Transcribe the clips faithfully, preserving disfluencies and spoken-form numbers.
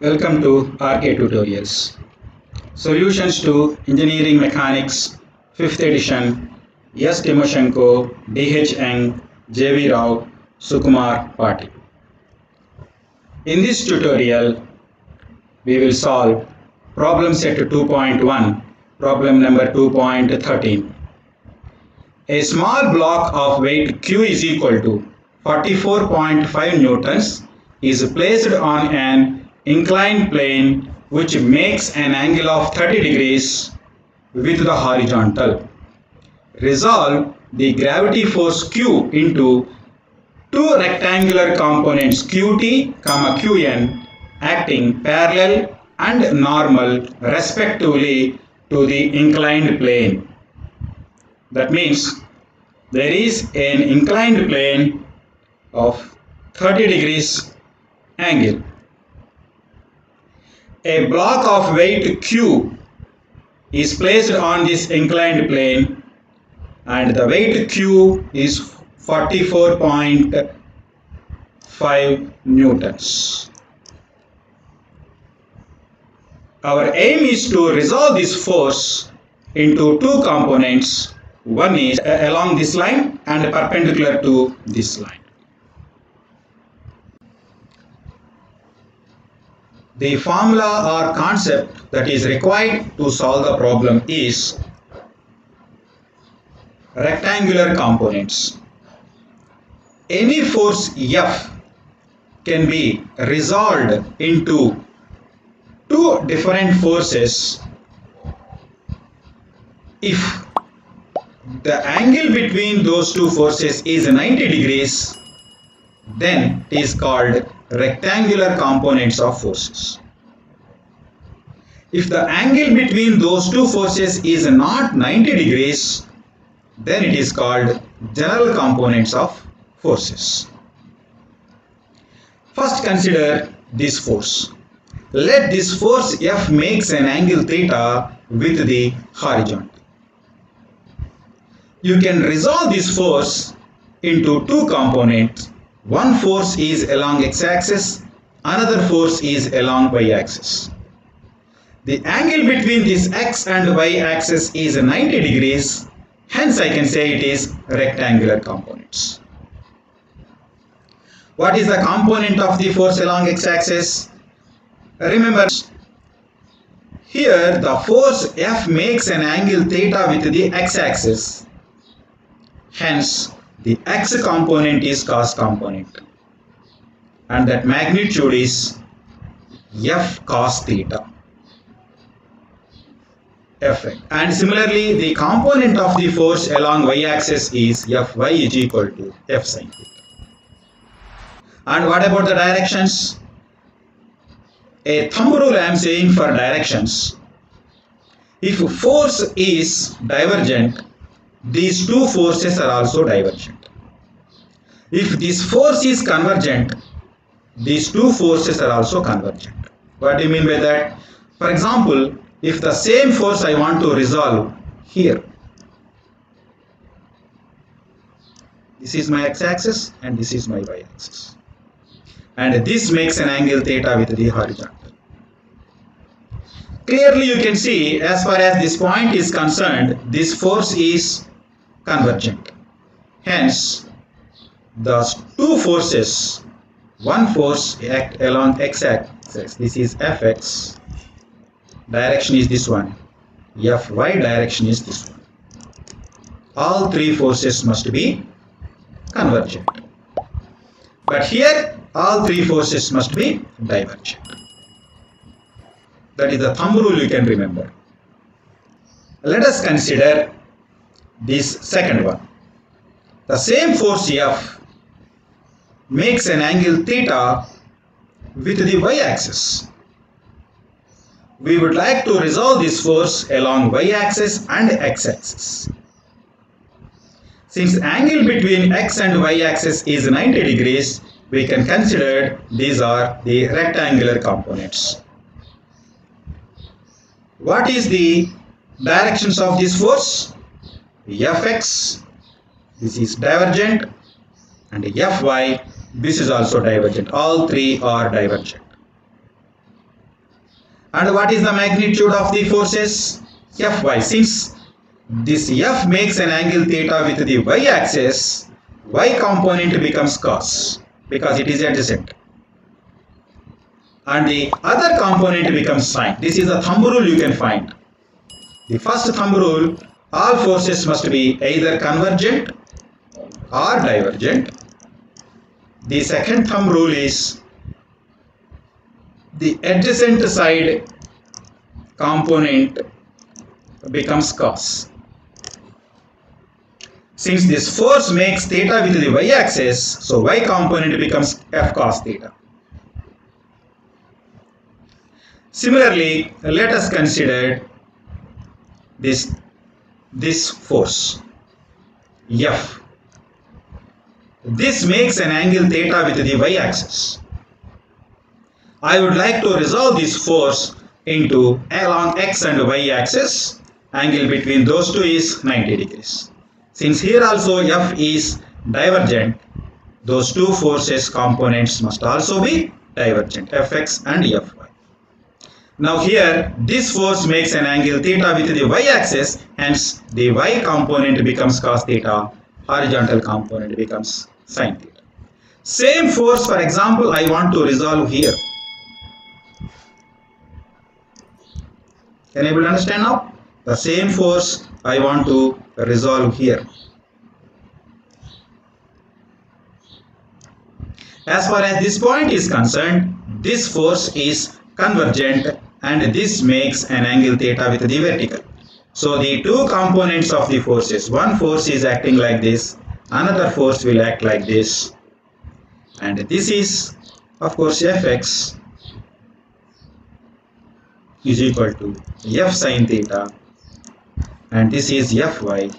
Welcome to R K Tutorials. Solutions to Engineering Mechanics fifth edition, S. Timoshenko, D H. Ang, J V. Rao, Sukumar Party. In this tutorial, we will solve problem set two point one, problem number two point thirteen. A small block of weight Q is equal to forty-four point five newtons is placed on an inclined plane which makes an angle of thirty degrees with the horizontal. Resolve the gravity force Q into two rectangular components Q T, Q N acting parallel and normal respectively to the inclined plane. That means there is an inclined plane of thirty degrees angle. A block of weight Q is placed on this inclined plane and the weight Q is forty-four point five newtons. Our aim is to resolve this force into two components. One is along this line and perpendicular to this line. The formula or concept that is required to solve the problem is rectangular components. Any force F can be resolved into two different forces if the angle between those two forces is ninety degrees, then it is called rectangular components of forces. If the angle between those two forces is not ninety degrees, then it is called general components of forces. First consider this force. Let this force F makes an angle theta with the horizontal. You can resolve this force into two components. One force is along x-axis, another force is along y-axis. The angle between this x and y-axis is ninety degrees, hence I can say it is rectangular components. What is the component of the force along x-axis? Remember, here the force F makes an angle theta with the x-axis, hence the x component is cos component and that magnitude is F cos theta. F. And similarly, the component of the force along y-axis is Fy is equal to F sin theta. And what about the directions? A thumb rule I am saying for directions. If force is divergent, these two forces are also divergent. If this force is convergent, these two forces are also convergent. What do you mean by that? For example, if the same force I want to resolve here, this is my x-axis and this is my y-axis, and this makes an angle theta with the horizontal. Clearly you can see, as far as this point is concerned, this force is convergent. Hence, the two forces, one force act along x-axis, this is Fx, direction is this one, Fy direction is this one. All three forces must be convergent. But here, all three forces must be divergent. That is the thumb rule you can remember. Let us consider this second one. The same force F makes an angle theta with the y-axis. We would like to resolve this force along y-axis and x-axis. Since angle between x and y-axis is ninety degrees, we can consider these are the rectangular components. What is the directions of this force? Fx, this is divergent, and Fy, this is also divergent. All three are divergent. And what is the magnitude of the forces? Fy. Since this F makes an angle theta with the y axis, y component becomes cos because it is adjacent. And the other component becomes sine. This is the thumb rule you can find. The first thumb rule, all forces must be either convergent or divergent. The second thumb rule is the adjacent side component becomes cos. Since this force makes theta with the y axis, so y component becomes f cos theta. Similarly, let us consider this this force F. This makes an angle theta with the y axis. I would like to resolve this force into along x and y axis. Angle between those two is ninety degrees. Since here also F is divergent, those two forces components must also be divergent, Fx and Fy. Now here this force makes an angle theta with the y axis, hence the y component becomes cos theta, horizontal component becomes sine theta. Same force, for example, I want to resolve here. Can you able to understand now? The same force I want to resolve here. As far as this point is concerned, this force is convergent and this makes an angle theta with the vertical. So the two components of the forces, one force is acting like this, another force will act like this, and this is of course Fx is equal to F sine theta, and this is Fy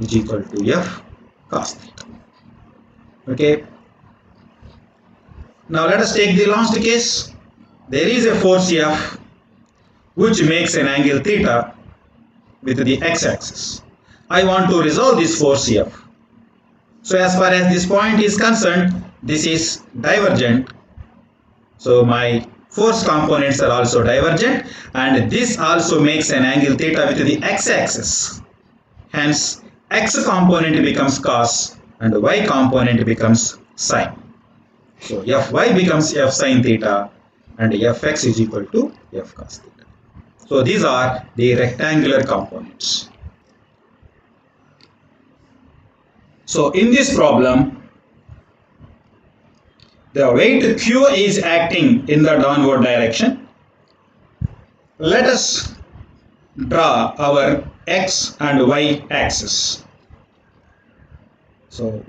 is equal to F cos theta. Okay. Now let us take the last case. There is a force F which makes an angle theta with the x-axis. I want to resolve this force F. So as far as this point is concerned, this is divergent. So my force components are also divergent, and this also makes an angle theta with the x-axis. Hence x component becomes cos and y component becomes sine. So Fy becomes F sine theta and Fx is equal to F cos theta. So these are the rectangular components. So in this problem, the weight Q is acting in the downward direction. Let us draw our x and y axis. So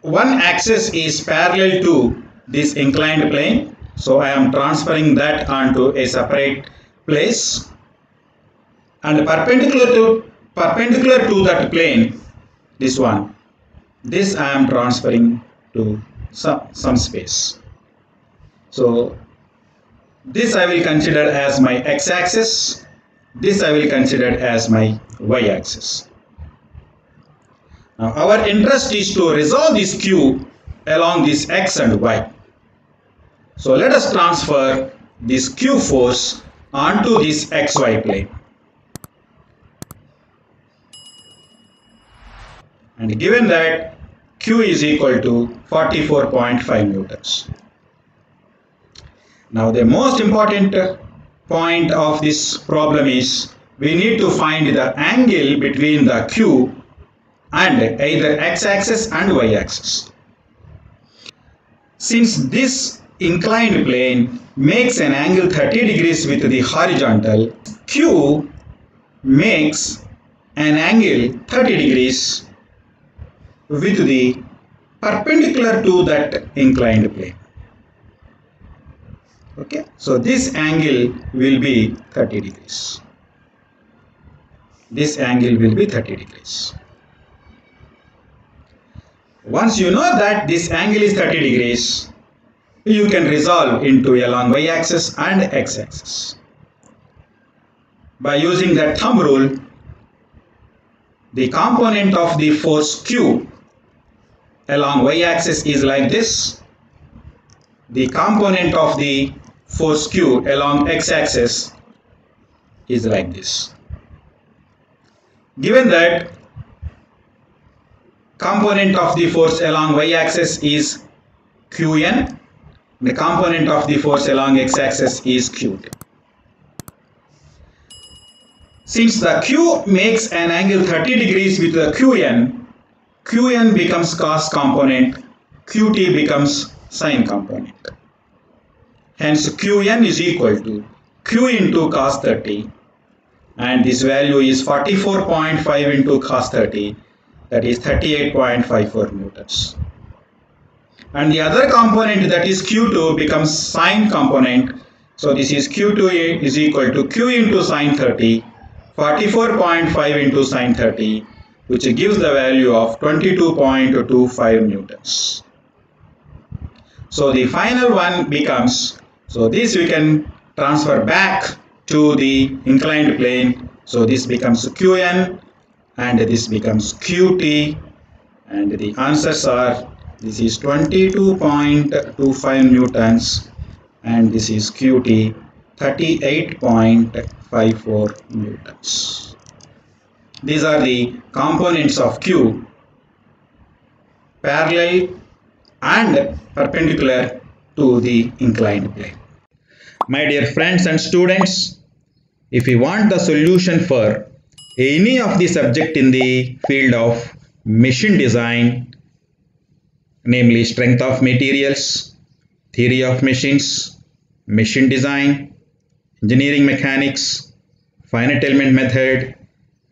one axis is parallel to this inclined plane. So I am transferring that onto a separate place, and perpendicular to perpendicular to that plane, this one, this I am transferring to Some, some space. So this I will consider as my x-axis, this I will consider as my y-axis. Now our interest is to resolve this Q along this x and y. So let us transfer this Q force onto this xy plane, and given that Q is equal to forty-four point five newtons. Now the most important point of this problem is we need to find the angle between the Q and either x-axis and y-axis. Since this inclined plane makes an angle thirty degrees with the horizontal, Q makes an angle thirty degrees with the perpendicular to that inclined plane. Okay, so this angle will be thirty degrees. This angle will be thirty degrees. Once you know that this angle is thirty degrees, you can resolve into along y axis and x axis. By using that thumb rule, the component of the force Q along y-axis is like this. The component of the force Q along x-axis is like this. Given that component of the force along y-axis is Qn, the component of the force along x-axis is Q T. Since the Q makes an angle thirty degrees with the Qn, Qn becomes cos component, Q T becomes sine component. Hence Qn is equal to Q into cos thirty, and this value is forty-four point five into cos thirty, that is thirty-eight point five four newtons. And the other component, that is Q two, becomes sine component. So this is Q two is equal to Q into sine thirty, forty-four point five into sine thirty, which gives the value of twenty-two point two five newtons. So the final one becomes, so this we can transfer back to the inclined plane. So this becomes Qn and this becomes Qt, and the answers are, this is twenty-two point two five newtons and this is Qt, thirty-eight point five four newtons. These are the components of Q, parallel and perpendicular to the inclined plane. My dear friends and students, if you want the solution for any of the subject in the field of machine design, namely strength of materials, theory of machines, machine design, engineering mechanics, finite element method,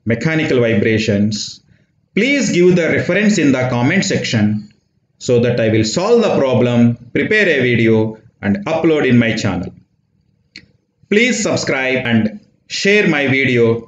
mechanical vibrations, please give the reference in the comment section so that I will solve the problem, prepare a video and upload in my channel. Please subscribe and share my video.